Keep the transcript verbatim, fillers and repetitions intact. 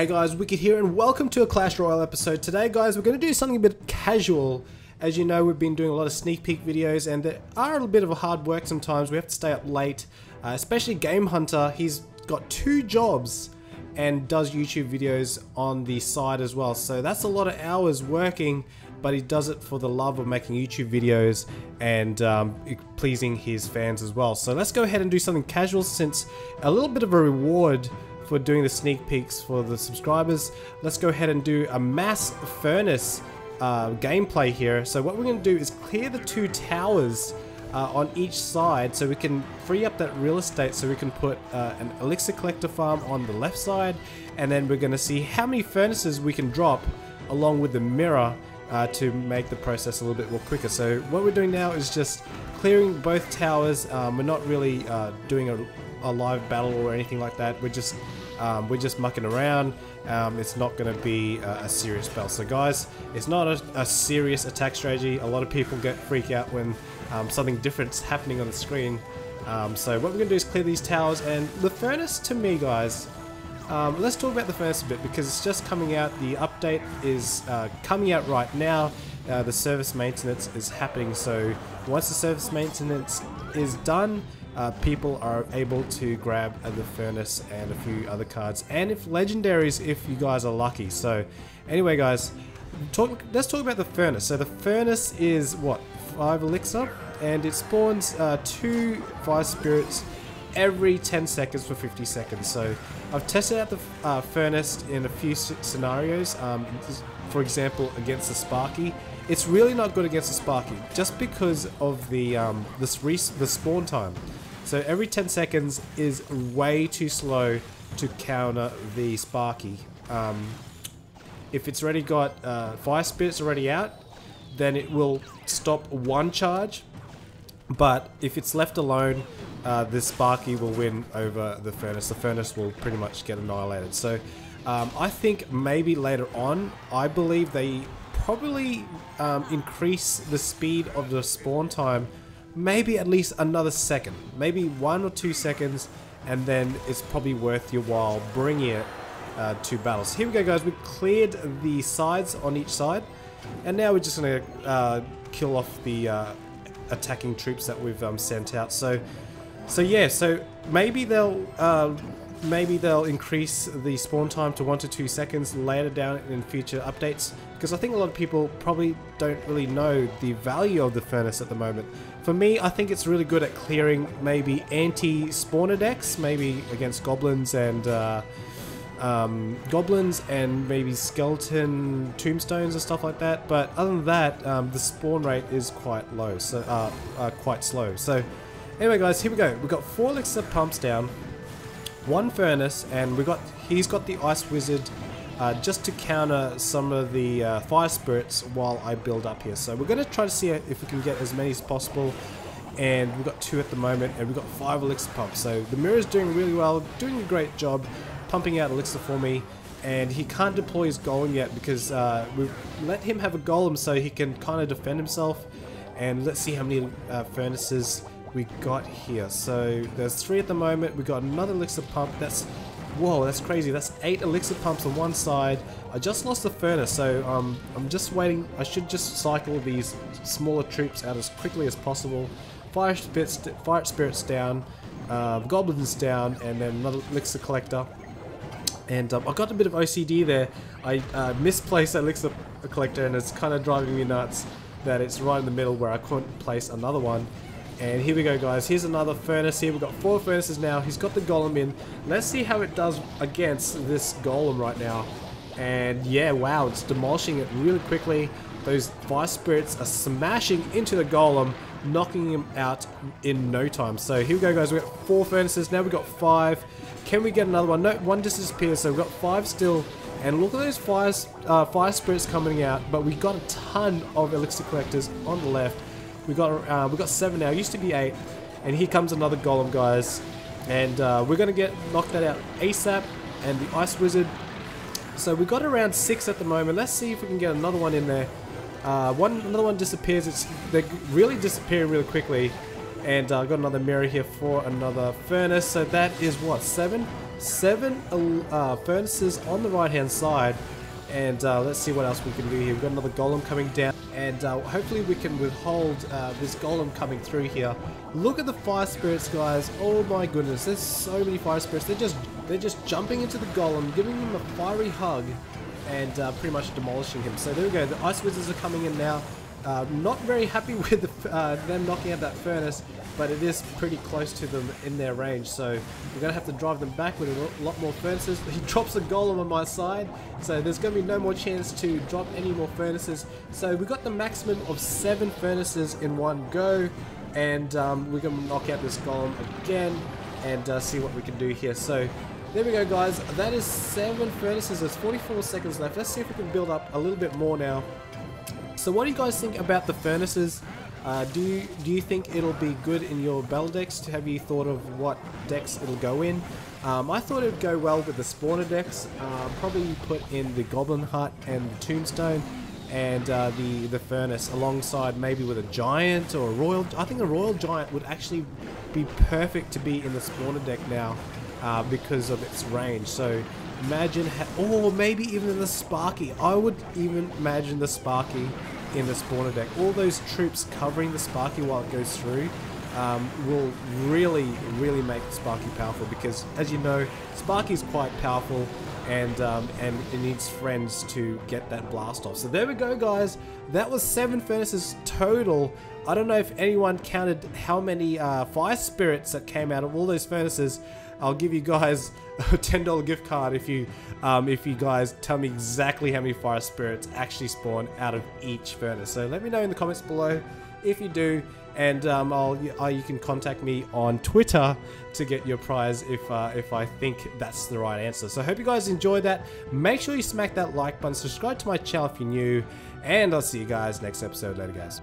Hey guys, Wicked here and welcome to a Clash Royale episode. Today guys, we're going to do something a bit casual. As you know, we've been doing a lot of sneak peek videos and they are a little bit of a hard work sometimes. We have to stay up late, uh, especially Game Hunter. He's got two jobs and does YouTube videos on the side as well. So that's a lot of hours working, but he does it for the love of making YouTube videos and um, pleasing his fans as well. So let's go ahead and do something casual since a little bit of a reward for doing the sneak peeks for the subscribers. Let's go ahead and do a mass furnace uh, gameplay here. So what we're going to do is clear the two towers uh, on each side so we can free up that real estate so we can put uh, an elixir collector farm on the left side, and then we're going to see how many furnaces we can drop along with the mirror uh, to make the process a little bit more quicker. So what we're doing now is just clearing both towers. Um, we're not really uh, doing a a live battle or anything like that. We're just um, we're just mucking around. Um, it's not going to be a, a serious battle. So guys, it's not a, a serious attack strategy. A lot of people get freak out when um, something different's happening on the screen. Um, so what we're going to do is clear these towers and the furnace. To me, guys, um, let's talk about the furnace a bit because it's just coming out. The update is uh, coming out right now. Uh, the service maintenance is happening. So once the service maintenance is done, Uh, people are able to grab uh, the furnace and a few other cards, and if legendaries if you guys are lucky. So anyway guys, talk, let's talk about the furnace. So the furnace is what, five elixir, and it spawns uh, two fire spirits every ten seconds for fifty seconds. So I've tested out the uh, furnace in a few scenarios. Um, for example, against the Sparky, it's really not good against the Sparky just because of the um, this re the spawn time. So every ten seconds is way too slow to counter the Sparky. Um, if it's already got uh, Fire Spirits already out, then it will stop one charge. But if it's left alone, uh, the Sparky will win over the Furnace. The Furnace will pretty much get annihilated. So um, I think maybe later on, I believe they probably um, increase the speed of the spawn time maybe at least another second, maybe one or two seconds, and then it's probably worth your while bringing it uh, to battles. Here we go guys, we've cleared the sides on each side, and now we're just going to uh, kill off the uh, attacking troops that we've um, sent out. So so yeah, so maybe they'll uh, maybe they'll increase the spawn time to one to two seconds later down in future updates, because I think a lot of people probably don't really know the value of the furnace at the moment. For me, I think it's really good at clearing maybe anti-spawner decks, maybe against goblins and uh, um, goblins and maybe skeleton tombstones and stuff like that. But other than that, um, the spawn rate is quite low, so uh, uh, quite slow. So anyway, guys, here we go. We've got four elixir pumps down, one furnace, and we got he's got the ice wizard uh, just to counter some of the uh, fire spirits while I build up here. So we're going to try to see if we can get as many as possible, and we've got two at the moment, and we've got five elixir pumps. So the mirror's doing really well, doing a great job pumping out elixir for me, and he can't deploy his golem yet because uh, we've let him have a golem so he can kind of defend himself. And let's see how many uh, furnaces we got here. So there's three at the moment. We got another elixir pump. That's whoa, that's crazy. That's eight elixir pumps on one side. I just lost the furnace, so um, I'm just waiting. I should just cycle these smaller troops out as quickly as possible. Fire spirits, fire spirits down, uh, goblins down, and then another elixir collector. And um, I got a bit of O C D there. I uh, misplaced that elixir collector, and it's kind of driving me nuts that it's right in the middle where I couldn't place another one. And here we go guys, here's another furnace here. We've got four furnaces now. He's got the golem in. Let's see how it does against this golem right now. And yeah, wow, it's demolishing it really quickly. Those fire spirits are smashing into the golem, knocking him out in no time. So here we go guys, we've got four furnaces, now we've got five. Can we get another one? No, one just disappeared, so we've got five still. And look at those fire, uh, fire spirits coming out, but we got a ton of elixir collectors on the left. We got uh, we got seven now. It used to be eight, and here comes another golem, guys. And uh, we're gonna get knocked that out ASAP. And the ice wizard. So we got around six at the moment. Let's see if we can get another one in there. Uh, one another one disappears. It's they really disappear really quickly. And I uh, got another mirror here for another furnace. So that is what, seven. seven uh, furnaces on the right hand side, and uh, let's see what else we can do here. We've got another golem coming down, and uh, hopefully we can withhold uh, this golem coming through here. Look at the fire spirits, guys. Oh my goodness, there's so many fire spirits. They're just they're just jumping into the golem, giving him a fiery hug, and uh, pretty much demolishing him. So there we go, the ice wizards are coming in now. Uh, not very happy with the, uh, them knocking out that furnace, but it is pretty close to them in their range, so we're going to have to drive them back with a lot more furnaces. He drops a golem on my side, so there's going to be no more chance to drop any more furnaces. So we got the maximum of seven furnaces in one go, and um, we're going to knock out this golem again and uh, see what we can do here. So there we go, guys, that is seven furnaces. There's forty-four seconds left. Let's see if we can build up a little bit more now. So what do you guys think about the furnaces? Uh, do, you, do you think it'll be good in your battle decks? Have you thought of what decks it'll go in? Um, I thought it would go well with the spawner decks. Uh, probably put in the Goblin Hut and the Tombstone and uh, the, the Furnace alongside maybe with a Giant or a Royal. I think a Royal Giant would actually be perfect to be in the spawner deck now uh, because of its range. So imagine, ha or maybe even the Sparky. I would even imagine the Sparky in the spawner deck. All those troops covering the Sparky while it goes through um, will really, really make the Sparky powerful, because as you know, Sparky is quite powerful, and um, and it needs friends to get that blast off. So there we go, guys. That was seven furnaces total. I don't know if anyone counted how many uh, fire spirits that came out of all those furnaces. I'll give you guys a ten dollar gift card if you um, if you guys tell me exactly how many fire spirits actually spawn out of each furnace. So let me know in the comments below if you do, and um, I'll, uh, you can contact me on Twitter to get your prize if uh, if I think that's the right answer. So I hope you guys enjoyed that. Make sure you smack that like button, subscribe to my channel if you're new, and I'll see you guys next episode. Later, guys.